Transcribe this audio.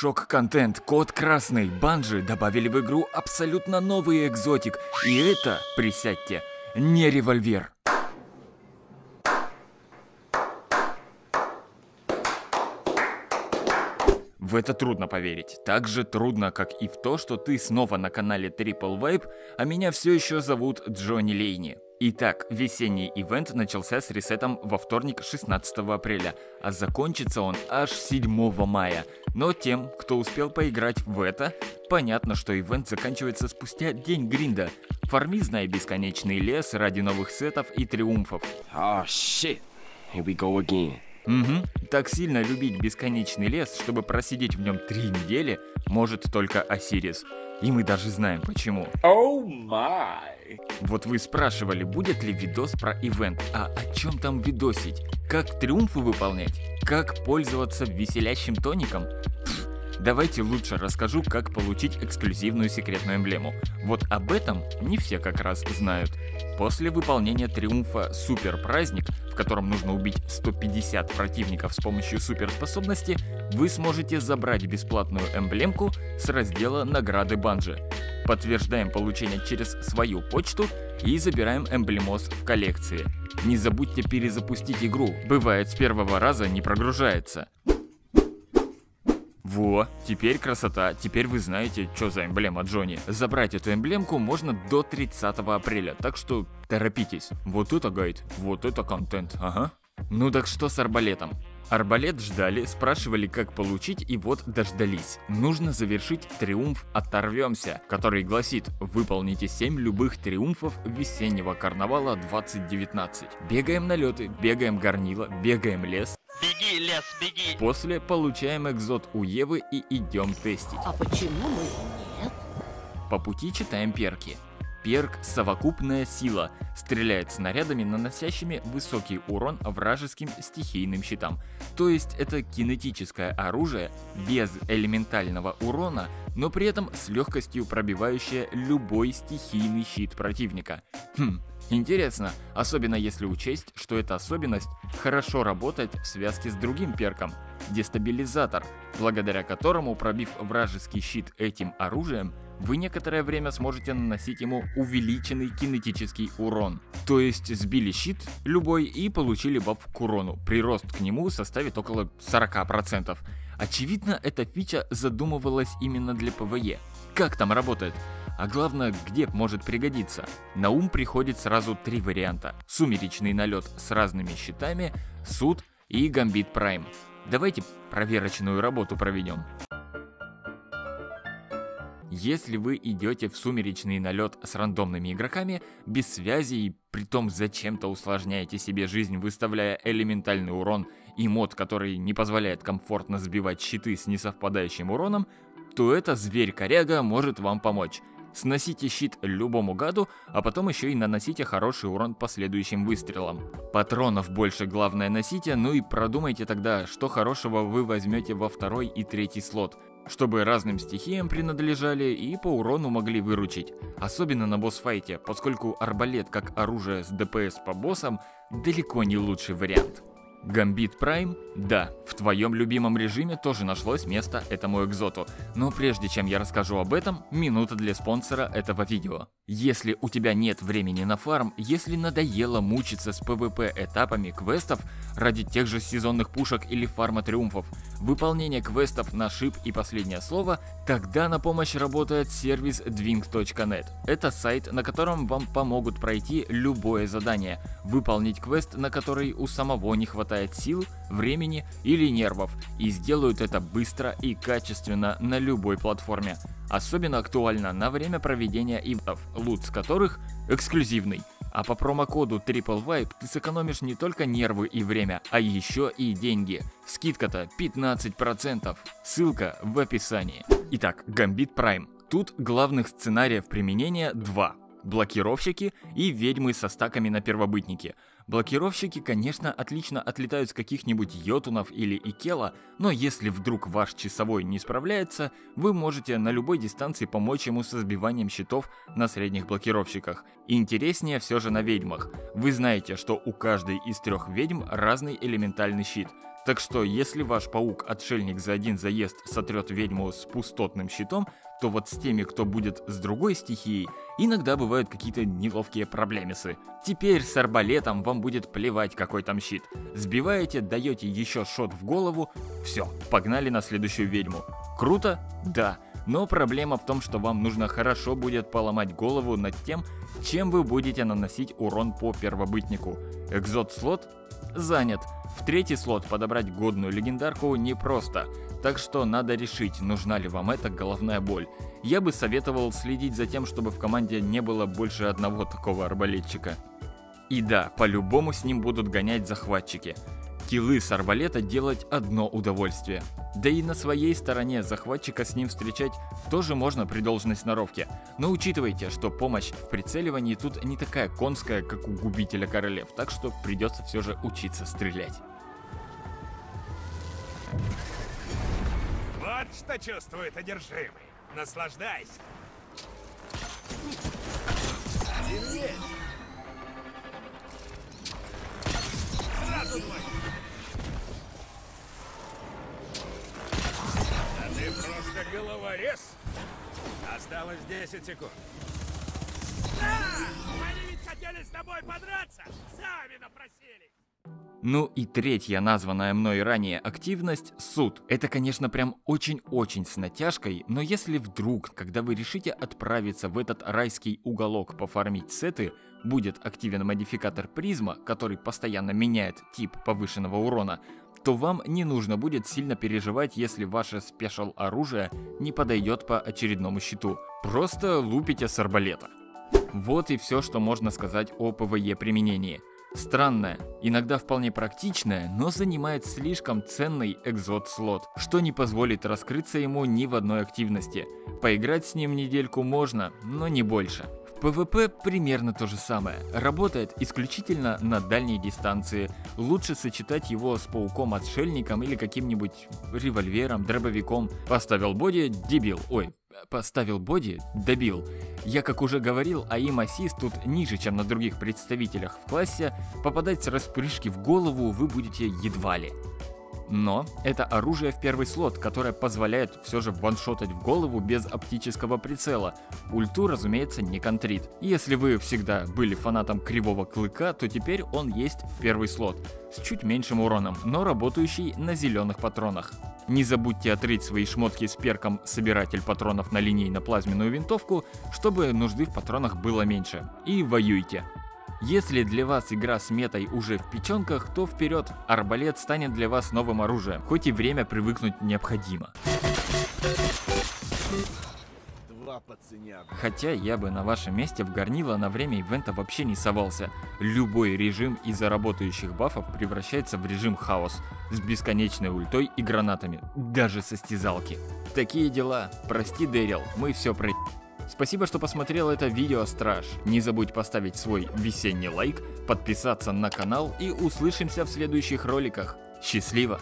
Шок-контент, код красный, Bungie добавили в игру абсолютно новый экзотик, и это, присядьте, не револьвер. В это трудно поверить. Так же трудно, как и в то, что ты снова на канале Трипл Вайп, а меня все еще зовут Джонни Лейни. Итак, весенний ивент начался с ресетом во вторник 16 апреля, а закончится он аж 7 мая. Но тем, кто успел поиграть в это, понятно, что ивент заканчивается спустя день гринда. Фарми, знай бесконечный лес ради новых сетов и триумфов. Oh, shit. Here we go again. Угу. Так сильно любить бесконечный лес, чтобы просидеть в нем 3 недели, может только Осирис. И мы даже знаем почему. Oh my. Вот вы спрашивали, будет ли видос про ивент, а о чем там видосить? Как триумфы выполнять? Как пользоваться веселящим тоником? Давайте лучше расскажу, как получить эксклюзивную секретную эмблему. Вот об этом не все как раз знают. После выполнения триумфа «Супер праздник», в котором нужно убить 150 противников с помощью суперспособности, вы сможете забрать бесплатную эмблемку с раздела «Награды Bungie». Подтверждаем получение через свою почту и забираем эмблемос в коллекции. Не забудьте перезапустить игру, бывает с первого раза не прогружается. Во, теперь красота, теперь вы знаете, что за эмблема Джонни. Забрать эту эмблемку можно до 30 апреля, так что торопитесь. Вот это гайд, вот это контент, ага. Ну так что с арбалетом? Арбалет ждали, спрашивали, как получить, и вот дождались. Нужно завершить триумф «Оторвемся», который гласит: выполните 7 любых триумфов весеннего карнавала 2019. Бегаем налеты, бегаем горнила, бегаем лес. Беги, лес, беги! После получаем экзот у Евы и идем тестить. А почему мы нет? По пути читаем перки. Перк «Совокупная сила» стреляет снарядами, наносящими высокий урон вражеским стихийным щитам. То есть это кинетическое оружие без элементального урона, но при этом с легкостью пробивающее любой стихийный щит противника. Интересно, особенно если учесть, что эта особенность хорошо работает в связке с другим перком – дестабилизатор, благодаря которому, пробив вражеский щит этим оружием, вы некоторое время сможете наносить ему увеличенный кинетический урон. То есть сбили щит любой и получили баф к урону, прирост к нему составит около 40%. Очевидно, эта фича задумывалась именно для ПВЕ. Как там работает? А главное, где может пригодиться? На ум приходит сразу 3 варианта: сумеречный налет с разными щитами, суд и гамбит прайм. Давайте проверочную работу проведем. Если вы идете в сумеречный налет с рандомными игроками, без связи и притом зачем-то усложняете себе жизнь, выставляя элементальный урон и мод, который не позволяет комфортно сбивать щиты с несовпадающим уроном, то эта зверь-коряга может вам помочь. Сносите щит любому гаду, а потом еще и наносите хороший урон последующим выстрелам. Патронов больше, главное, носите, ну и продумайте тогда, что хорошего вы возьмете во 2-й и 3-й слот, чтобы разным стихиям принадлежали и по урону могли выручить. Особенно на босс-файте, поскольку арбалет как оружие с ДПС по боссам далеко не лучший вариант. Гамбит Прайм? Да, в твоем любимом режиме тоже нашлось место этому экзоту. Но прежде чем я расскажу об этом, минута для спонсора этого видео. Если у тебя нет времени на фарм, если надоело мучиться с PvP этапами квестов ради тех же сезонных пушек или фарма триумфов, выполнение квестов на шип и последнее слово, тогда на помощь работает сервис dving.net. Это сайт, на котором вам помогут пройти любое задание, выполнить квест, на который у самого не хватает сил, времени или нервов, и сделают это быстро и качественно на любой платформе. Особенно актуально на время проведения ивентов, лут с которых эксклюзивный. А по промокоду Triple Vibe ты сэкономишь не только нервы и время, а еще и деньги. Скидка-то 15%. Ссылка в описании. Итак, Гамбит Прайм. Тут главных сценариев применения 2. Блокировщики и ведьмы со стаками на первобытнике. Блокировщики, конечно, отлично отлетают с каких-нибудь йотунов или икела, но если вдруг ваш часовой не справляется, вы можете на любой дистанции помочь ему со сбиванием щитов на средних блокировщиках. Интереснее все же на ведьмах. Вы знаете, что у каждой из 3 ведьм разный элементальный щит. Так что, если ваш паук-отшельник за один заезд сотрет ведьму с пустотным щитом, то вот с теми, кто будет с другой стихией, иногда бывают какие-то неловкие проблемисы. Теперь с арбалетом вам будет плевать, какой там щит. Сбиваете, даете еще шот в голову, все, погнали на следующую ведьму. Круто? Да. Но проблема в том, что вам нужно хорошо будет поломать голову над тем, чем вы будете наносить урон по первобытнику. Экзот-слот? Занят. В третий слот подобрать годную легендарку непросто, так что надо решить, нужна ли вам эта головная боль. Я бы советовал следить за тем, чтобы в команде не было больше одного такого арбалетчика. И да, по-любому с ним будут гонять захватчики. Киллы с арбалета делать одно удовольствие. Да и на своей стороне захватчика с ним встречать тоже можно при должной сноровке. Но учитывайте, что помощь в прицеливании тут не такая конская, как у губителя королев, так что придется все же учиться стрелять. Вот что чувствует одержимый. Наслаждайся. Держись. А ты просто головорез. Осталось 10 секунд. Да! Они ведь хотели с тобой подраться, сами напросились. Ну и третья названная мной ранее активность – суд. Это, конечно, прям очень-очень с натяжкой, но если вдруг, когда вы решите отправиться в этот райский уголок пофармить сеты, будет активен модификатор призма, который постоянно меняет тип повышенного урона, то вам не нужно будет сильно переживать, если ваше спешл оружие не подойдет по очередному щиту. Просто лупите с арбалета. Вот и все, что можно сказать о ПВЕ применении. Странная, иногда вполне практичная, но занимает слишком ценный экзот-слот, что не позволит раскрыться ему ни в одной активности. Поиграть с ним недельку можно, но не больше. В ПВП примерно то же самое, работает исключительно на дальней дистанции. Лучше сочетать его с пауком-отшельником или каким-нибудь револьвером, дробовиком. Поставил боди, дебил, ой. Поставил боди, добил. Я, как уже говорил, аим-ассист тут ниже, чем на других представителях в классе, попадать с распрыжки в голову вы будете едва ли. Но это оружие в первый слот, которое позволяет все же ваншотать в голову без оптического прицела. Ульту, разумеется, не контрит. Если вы всегда были фанатом Кривого Клыка, то теперь он есть в первый слот, с чуть меньшим уроном, но работающий на зеленых патронах. Не забудьте отрыть свои шмотки с перком «Собиратель патронов» на линейно-плазменную винтовку, чтобы нужды в патронах было меньше. И воюйте. Если для вас игра с метой уже в печенках, то вперед, арбалет станет для вас новым оружием, хоть и время привыкнуть необходимо. Хотя я бы на вашем месте в горнило на время ивента вообще не совался. Любой режим из-за работающих бафов превращается в режим хаос, с бесконечной ультой и гранатами, даже состязалки. Такие дела, прости, Дэрил, мы все про... Спасибо, что посмотрел это видео, Страж. Не забудь поставить свой весенний лайк, подписаться на канал и услышимся в следующих роликах. Счастливо!